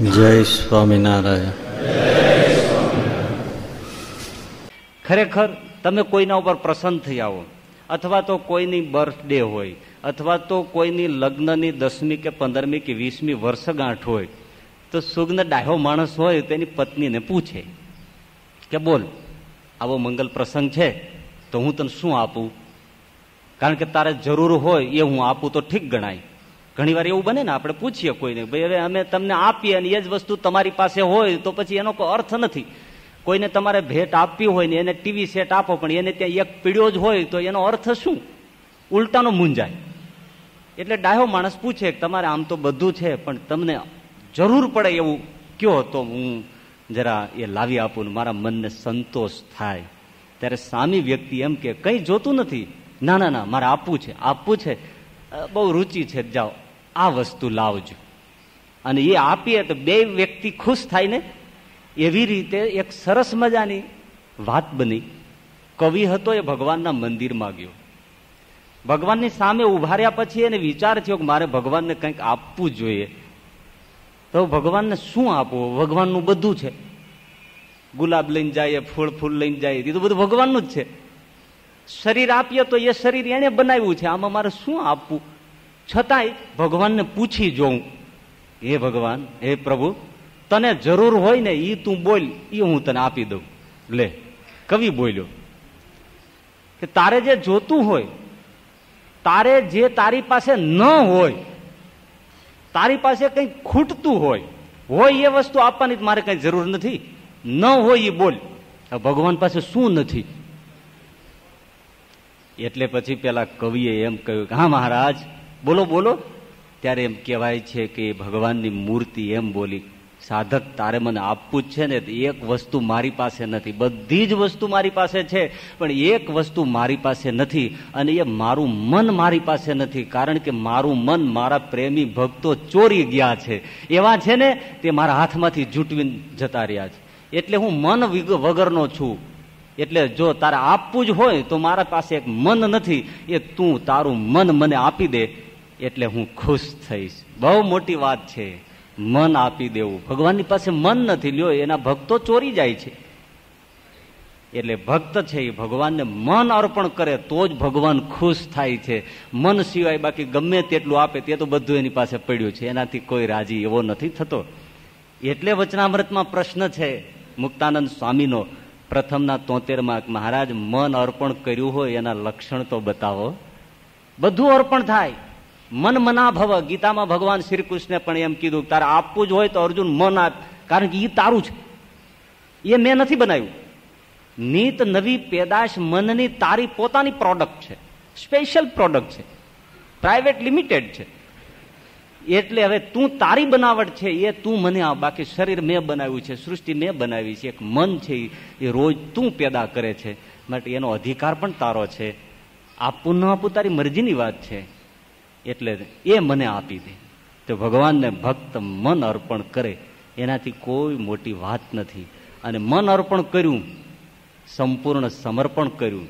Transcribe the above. જય સ્વામિનારાયણ. ખરેખર તમે કોઈના ઉપર પ્રસન્ન થઈ આવો, અથવા તો કોઈની બર્થડે હોય, અથવા તો કોઈની લગ્નની 10મી કે 15મી કે 20મી વર્ષગાંઠ હોય, તો સુગ્ન ડાહ્યો માણસ હોય તો એની પત્નીને પૂછે કે બોલ, આવો મંગલ પ્રસંગ છે તો હું તને શું આપું, કારણ કે તારે જરૂર હોય એ હું આપું તો ઠીક ગણાય. ઘણી વાર એવું બને ને, આપણે પૂછીએ કોઈને, ભાઈ હવે અમે તમને આપીએ અને એ જ વસ્તુ તમારી પાસે હોય તો પછી એનો કોઈ અર્થ નથી. કોઈને તમારે ભેટ આપવી હોય ને એને ટીવી સેટ આપો, પણ એને ત્યાં એક પીડ્યો જ હોય તો એનો અર્થ શું? ઉલટાનો મૂંઝાય. એટલે ડાયો માણસ પૂછે કે તમારે આમ તો બધું છે, પણ તમને જરૂર પડે એવું કયો તો હું જરા એ લાવી આપું ને મારા મનને સંતોષ થાય. ત્યારે સામી વ્યક્તિ એમ કે કંઈ જોતું નથી, ના ના ના મારે આપવું છે, આપવું છે, બહુ રુચિ છે, જાઓ આ વસ્તુ લાવજો. અને એ આપીએ તો બે વ્યક્તિ ખુશ થાય ને, એવી રીતે એક સરસ મજાની વાત બની. કવિ હતો, એ ભગવાનના મંદિરમાં ગયો. ભગવાનની સામે ઉભા રહ્યા પછી એને વિચાર થયો કે મારે ભગવાનને કંઈક આપવું જોઈએ, તો ભગવાનને શું આપવું, ભગવાનનું બધું છે. ગુલાબ લઈને જાય, ફૂલ લઈને જાય, એ તો બધું ભગવાનનું જ છે. શરીર આપીએ તો એ શરીર એને બનાવ્યું છે, આમાં મારે શું આપવું? છતાંય ભગવાનને પૂછી જોઉં, હે ભગવાન, હે પ્રભુ, તને જરૂર હોય ને એ તું બોલ, એ હું તને આપી દઉં. લે, કવિ બોલ્યો કે તારે જે જોતું હોય, તારે જે તારી પાસે ન હોય, તારી પાસે કંઈ ખૂટતું હોય એ વસ્તુ આપવાની મારે કંઈ જરૂર નથી, ન હોય એ બોલ. ભગવાન પાસે શું નથી? એટલે પછી પેલા કવિએ એમ કહ્યું કે હા મહારાજ, બોલો બોલો. ત્યારે એમ કહેવાય છે કે ભગવાનની મૂર્તિ એમ બોલી, સાધક તારે મને આપવું જ છે ને, એક વસ્તુ મારી પાસે નથી, બધી જ વસ્તુ મારી પાસે છે, પણ એક વસ્તુ મારી પાસે નથી, અને એ મારું મન મારી પાસે નથી, કારણ કે મારું મન મારા પ્રેમી ભક્તો ચોરી ગયા છે, એવા છે ને તે મારા હાથમાંથી જૂટવીને જતા રહ્યા છે, એટલે હું મન વગરનો છું. એટલે જો તારે આપવું જ હોય તો મારા પાસે એક મન નથી, એ તું તારું મન મને આપી દે એટલે હું ખુશ થઈશ. બહુ મોટી વાત છે મન આપી દેવું. ભગવાનની પાસે મન નથી, લ્યો એના ભક્તો ચોરી જાય છે. એટલે ભક્ત છે એ ભગવાનને મન અર્પણ કરે તો જ ભગવાન ખુશ થાય છે. મન સિવાય બાકી ગમે તેટલું આપે તે તો બધું એની પાસે પડ્યું છે, એનાથી કોઈ રાજી એવો નથી થતો. એટલે વચનામૃતમાં પ્રશ્ન છે મુક્તાનંદ સ્વામીનો પ્રથમના 73માં, મહારાજ મન અર્પણ કર્યું હોય એના લક્ષણ તો બતાવો. બધું અર્પણ થાય, મન મના ભવ. ગીતામાં ભગવાન શ્રી કૃષ્ણે પણ એમ કીધું, તારે આપવું જ હોય તો અર્જુન મન આપ, કારણ કે એ તારું છે, એ મેં નથી બનાવ્યું. નીત નવી પેદાશ મનની તારી પોતાની પ્રોડક્ટ છે, સ્પેશિયલ પ્રોડક્ટ છે, પ્રાઇવેટ લિમિટેડ છે. એટલે હવે તું તારી બનાવટ છે એ તું મને આપ, બાકી શરીર મેં બનાવ્યું છે, સૃષ્ટિ મેં બનાવી છે, એક મન છે એ રોજ તું પેદા કરે છે, માટે એનો અધિકાર પણ તારો છે. આપવું ન આપવું તારી મરજીની વાત છે, એટલે એ મને આપી દે. તો ભગવાનને ભક્ત મન અર્પણ કરે એનાથી કોઈ મોટી વાત નથી. અને મન અર્પણ કર્યું, સંપૂર્ણ સમર્પણ કર્યું,